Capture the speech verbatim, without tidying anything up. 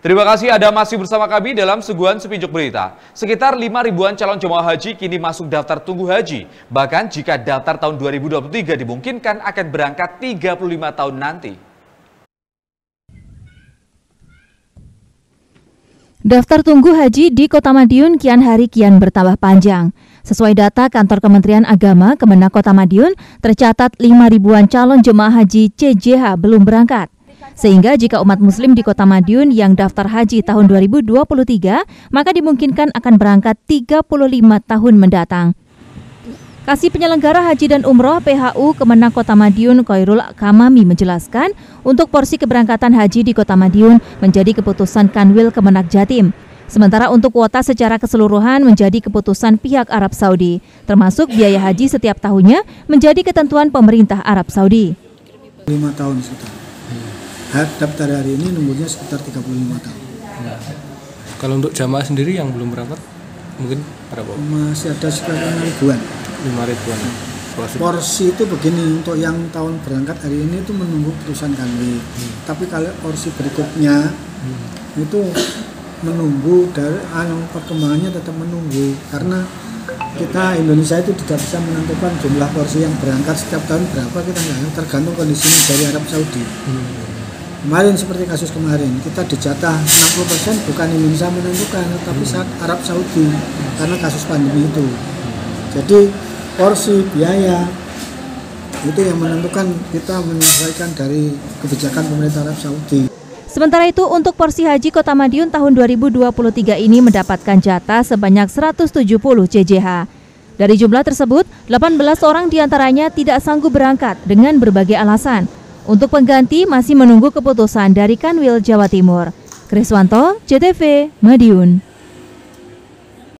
Terima kasih Anda masih bersama kami dalam Seguan Sepijuk Berita. Sekitar lima ribuan calon jemaah haji kini masuk daftar tunggu haji. Bahkan jika daftar tahun dua ribu dua puluh tiga dimungkinkan akan berangkat tiga puluh lima tahun nanti. Daftar tunggu haji di Kota Madiun kian hari kian bertambah panjang. Sesuai data Kantor Kementerian Agama Kemenag Kota Madiun, tercatat lima ribuan calon jemaah haji C J H belum berangkat. Sehingga jika umat muslim di Kota Madiun yang daftar haji tahun dua ribu dua puluh tiga, maka dimungkinkan akan berangkat tiga puluh lima tahun mendatang. Kasih Penyelenggara Haji dan Umroh P H U Kemenag Kota Madiun Khoirul Akamami menjelaskan, untuk porsi keberangkatan haji di Kota Madiun menjadi keputusan Kanwil Kemenag Jatim. Sementara untuk kuota secara keseluruhan menjadi keputusan pihak Arab Saudi, termasuk biaya haji setiap tahunnya menjadi ketentuan pemerintah Arab Saudi. lima tahun setelah. Daftar hari ini nunggunya sekitar tiga puluh lima tahun. Nah, kalau untuk jamaah sendiri yang belum berangkat, mungkin berapa? Masih ada sekitar ribuan. lima ribuan. Porsi. Porsi itu begini, untuk yang tahun berangkat hari ini itu menunggu putusan kanwil. Hmm. Tapi kalau porsi berikutnya hmm. itu menunggu dari anu perkembangannya tetap menunggu, karena kita Indonesia itu tidak bisa menentukan jumlah porsi yang berangkat setiap tahun berapa, kita nggak, tergantung kondisinya dari Arab Saudi. Hmm. Kemarin seperti kasus kemarin, kita dijatah enam puluh persen bukan Indonesia menentukan, tapi saat Arab Saudi karena kasus pandemi itu. Jadi porsi biaya itu yang menentukan, kita menyesuaikan dari kebijakan pemerintah Arab Saudi. Sementara itu untuk porsi haji Kota Madiun tahun dua ribu dua puluh tiga ini mendapatkan jatah sebanyak seratus tujuh puluh C J H. Dari jumlah tersebut, delapan belas orang diantaranya tidak sanggup berangkat dengan berbagai alasan. Untuk pengganti masih menunggu keputusan dari Kanwil Jawa Timur. Kriswanto, J T V Madiun.